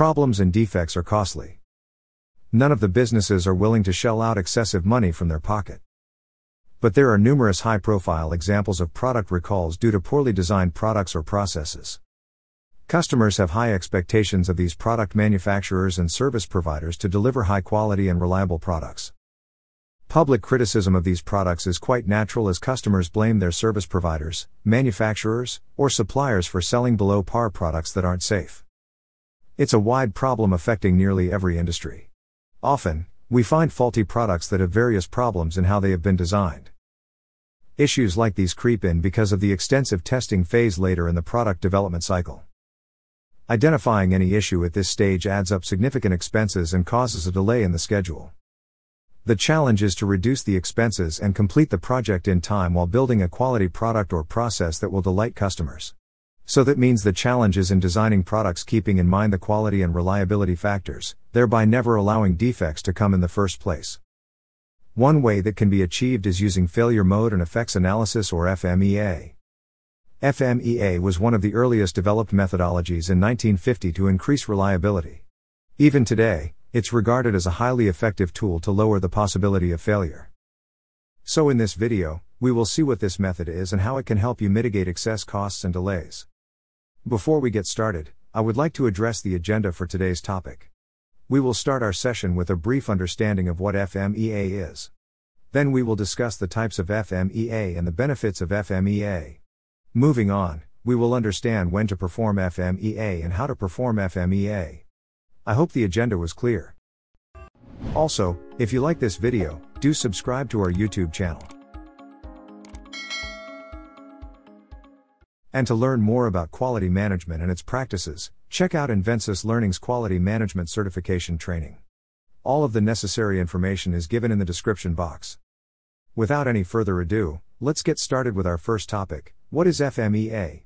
problems and defects are costly. None of the businesses are willing to shell out excessive money from their pocket. But there are numerous high-profile examples of product recalls due to poorly designed products or processes. Customers have high expectations of these product manufacturers and service providers to deliver high-quality and reliable products. Public criticism of these products is quite natural as customers blame their service providers, manufacturers, or suppliers for selling below par products that aren't safe. It's a wide problem affecting nearly every industry. Often, we find faulty products that have various problems in how they have been designed. Issues like these creep in because of the extensive testing phase later in the product development cycle. Identifying any issue at this stage adds up significant expenses and causes a delay in the schedule. The challenge is to reduce the expenses and complete the project in time while building a quality product or process that will delight customers. So that means the challenge is in designing products keeping in mind the quality and reliability factors, thereby never allowing defects to come in the first place. One way that can be achieved is using failure mode and effects analysis or FMEA. FMEA was one of the earliest developed methodologies in 1950 to increase reliability. Even today, it's regarded as a highly effective tool to lower the possibility of failure. So in this video, we will see what this method is and how it can help you mitigate excess costs and delays. Before we get started, I would like to address the agenda for today's topic. We will start our session with a brief understanding of what FMEA is. Then we will discuss the types of FMEA and the benefits of FMEA. Moving on, we will understand when to perform FMEA and how to perform FMEA. I hope the agenda was clear. Also, if you like this video, do subscribe to our YouTube channel. And to learn more about quality management and its practices, check out Invensis Learning's Quality Management Certification Training. All of the necessary information is given in the description box. Without any further ado, let's get started with our first topic. What is FMEA?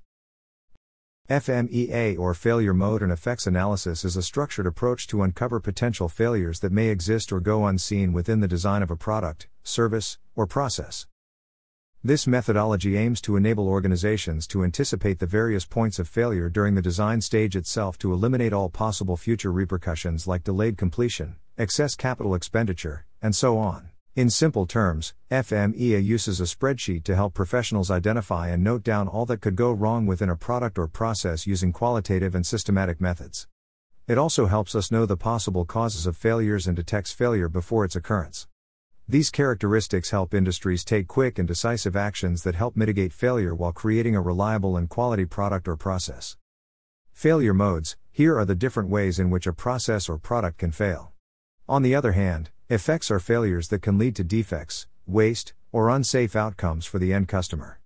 FMEA or failure mode and effects analysis is a structured approach to uncover potential failures that may exist or go unseen within the design of a product, service, or process. This methodology aims to enable organizations to anticipate the various points of failure during the design stage itself to eliminate all possible future repercussions like delayed completion, excess capital expenditure, and so on. In simple terms, FMEA uses a spreadsheet to help professionals identify and note down all that could go wrong within a product or process using qualitative and systematic methods. It also helps us know the possible causes of failures and detects failure before its occurrence. These characteristics help industries take quick and decisive actions that help mitigate failure while creating a reliable and quality product or process. Failure modes: here are the different ways in which a process or product can fail. On the other hand, effects are failures that can lead to defects, waste, or unsafe outcomes for the end customer.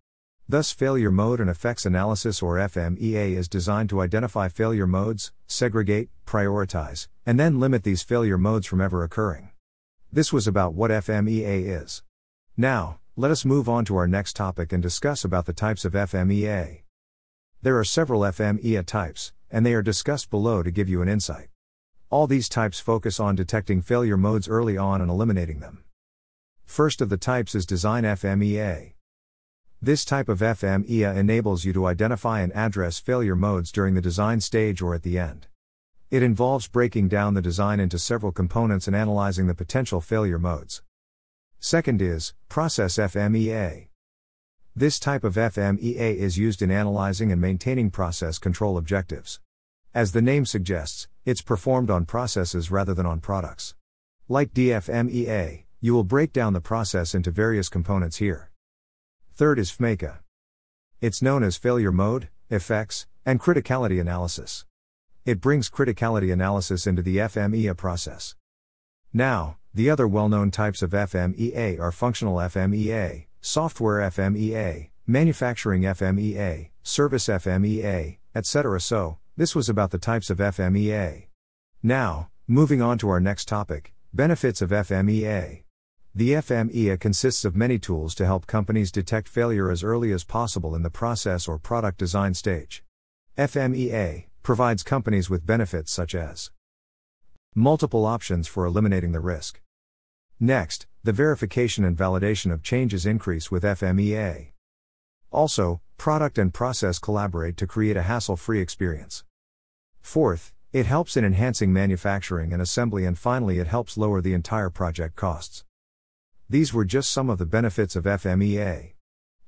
Thus, failure mode and effects analysis or FMEA is designed to identify failure modes, segregate, prioritize, and then limit these failure modes from ever occurring. This was about what FMEA is. Now, let us move on to our next topic and discuss about the types of FMEA. There are several FMEA types, and they are discussed below to give you an insight. All these types focus on detecting failure modes early on and eliminating them. First of the types is Design FMEA. This type of FMEA enables you to identify and address failure modes during the design stage or at the end. It involves breaking down the design into several components and analyzing the potential failure modes. Second is Process FMEA. This type of FMEA is used in analyzing and maintaining process control objectives. As the name suggests, it's performed on processes rather than on products. Like DFMEA, you will break down the process into various components here. Third is FMECA. It's known as failure mode, effects, and criticality analysis. It brings criticality analysis into the FMEA process. Now, the other well-known types of FMEA are functional FMEA, software FMEA, manufacturing FMEA, service FMEA, etc. So, this was about the types of FMEA. Now, moving on to our next topic, benefits of FMEA. The FMEA consists of many tools to help companies detect failure as early as possible in the process or product design stage. FMEA provides companies with benefits such as multiple options for eliminating the risk. Next, the verification and validation of changes increase with FMEA. Also, product and process collaborate to create a hassle-free experience. Fourth, It helps in enhancing manufacturing and assembly, and finally it helps lower the entire project costs. These were just some of the benefits of FMEA.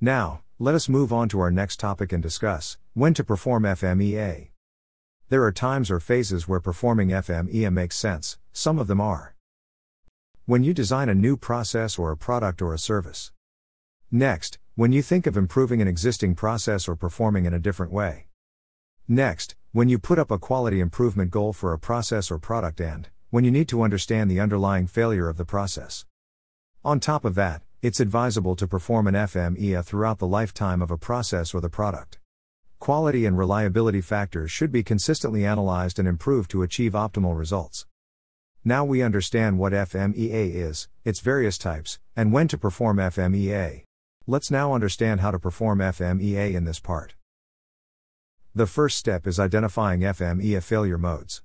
Now, let us move on to our next topic and discuss when to perform FMEA. There are times or phases where performing FMEA makes sense. Some of them are when you design a new process or a product or a service. Next, when you think of improving an existing process or performing in a different way. Next, when you put up a quality improvement goal for a process or product, and when you need to understand the underlying failure of the process. On top of that, it's advisable to perform an FMEA throughout the lifetime of a process or the product. Quality and reliability factors should be consistently analyzed and improved to achieve optimal results. Now we understand what FMEA is, its various types, and when to perform FMEA. Let's now understand how to perform FMEA in this part. The first step is identifying FMEA failure modes.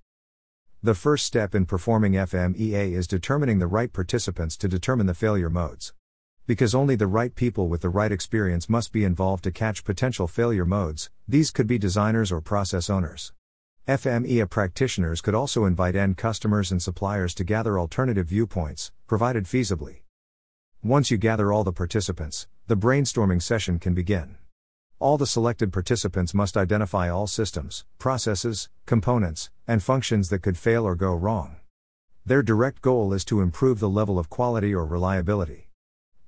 The first step in performing FMEA is determining the right participants to determine the failure modes. Because only the right people with the right experience must be involved to catch potential failure modes. These could be designers or process owners. FMEA practitioners could also invite end customers and suppliers to gather alternative viewpoints, provided feasibly. Once you gather all the participants, the brainstorming session can begin. All the selected participants must identify all systems, processes, components, and functions that could fail or go wrong. Their direct goal is to improve the level of quality or reliability.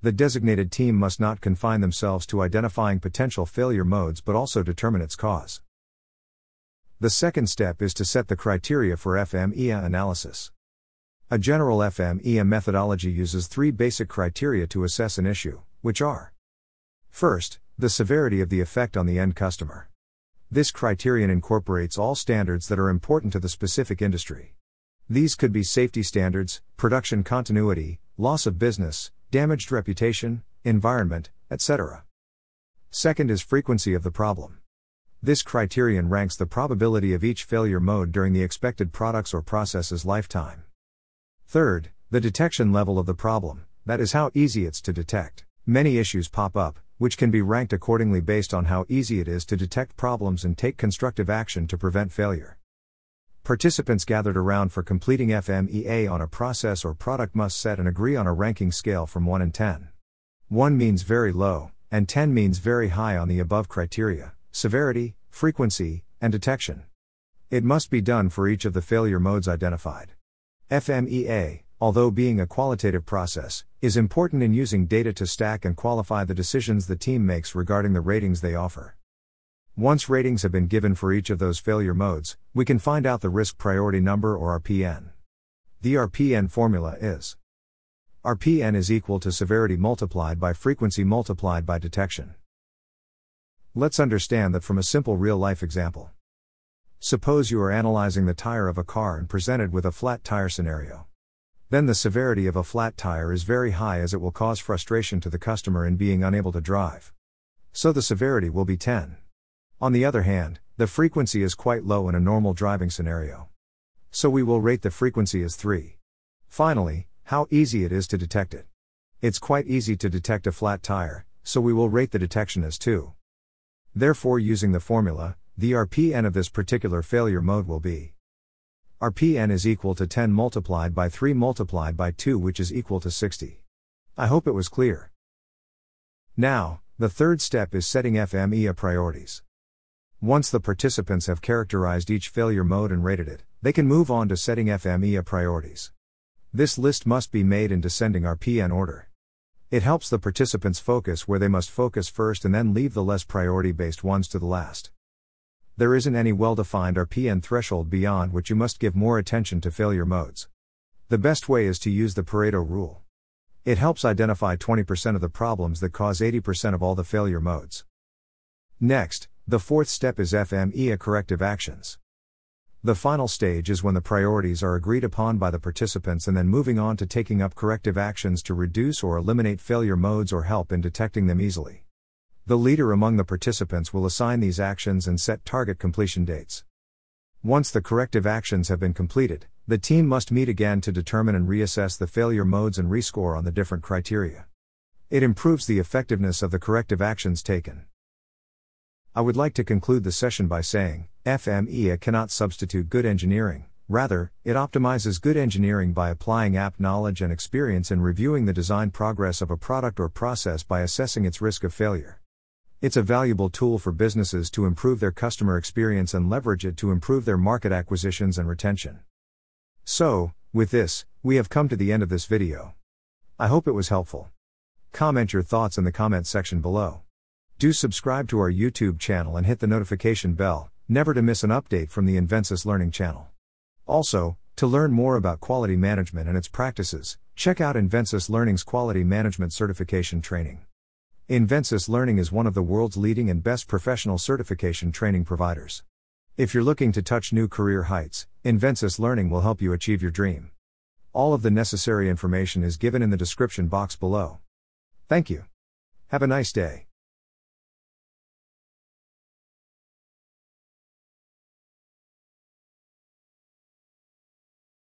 The designated team must not confine themselves to identifying potential failure modes but also determine its cause. The second step is to set the criteria for FMEA analysis. A general FMEA methodology uses three basic criteria to assess an issue, which are: first, the severity of the effect on the end customer. This criterion incorporates all standards that are important to the specific industry. These could be safety standards, production continuity, loss of business, damaged reputation, environment, etc. Second is frequency of the problem. This criterion ranks the probability of each failure mode during the expected product's or process's lifetime. Third, the detection level of the problem, that is how easy it's to detect. Many issues pop up, which can be ranked accordingly based on how easy it is to detect problems and take constructive action to prevent failure. Participants gathered around for completing FMEA on a process or product must set and agree on a ranking scale from 1 and 10. 1 means very low, and 10 means very high on the above criteria: severity, frequency, and detection. It must be done for each of the failure modes identified. FMEA, although being a qualitative process, is important in using data to stack and qualify the decisions the team makes regarding the ratings they offer. Once ratings have been given for each of those failure modes, we can find out the risk priority number, or RPN. The RPN formula is: RPN is equal to severity multiplied by frequency multiplied by detection. Let's understand that from a simple real-life example. Suppose you are analyzing the tire of a car and presented with a flat tire scenario. Then the severity of a flat tire is very high, as it will cause frustration to the customer in being unable to drive. So the severity will be 10. On the other hand, the frequency is quite low in a normal driving scenario. So we will rate the frequency as 3. Finally, how easy it is to detect it. It's quite easy to detect a flat tire, so we will rate the detection as 2. Therefore, using the formula, the RPN of this particular failure mode will be: RPN is equal to 10 multiplied by 3 multiplied by 2, which is equal to 60. I hope it was clear. Now, the third step is setting FMEA priorities. Once the participants have characterized each failure mode and rated it, they can move on to setting FMEA priorities. This list must be made in descending RPN order. It helps the participants focus where they must focus first and then leave the less priority-based ones to the last. There isn't any well-defined RPN threshold beyond which you must give more attention to failure modes. The best way is to use the Pareto rule. It helps identify 20% of the problems that cause 80% of all the failure modes. Next, the fourth step is FMEA corrective actions. The final stage is when the priorities are agreed upon by the participants, and then moving on to taking up corrective actions to reduce or eliminate failure modes or help in detecting them easily. The leader among the participants will assign these actions and set target completion dates. Once the corrective actions have been completed, the team must meet again to determine and reassess the failure modes and rescore on the different criteria. It improves the effectiveness of the corrective actions taken. I would like to conclude the session by saying, FMEA cannot substitute good engineering, rather, it optimizes good engineering by applying apt knowledge and experience and reviewing the design progress of a product or process by assessing its risk of failure. It's a valuable tool for businesses to improve their customer experience and leverage it to improve their market acquisitions and retention. So, with this, we have come to the end of this video. I hope it was helpful. Comment your thoughts in the comment section below. Do subscribe to our YouTube channel and hit the notification bell, never to miss an update from the Invensis Learning channel. Also, to learn more about quality management and its practices, check out Invensis Learning's Quality Management Certification Training. Invensis Learning is one of the world's leading and best professional certification training providers. If you're looking to touch new career heights, Invensis Learning will help you achieve your dream. All of the necessary information is given in the description box below. Thank you. Have a nice day.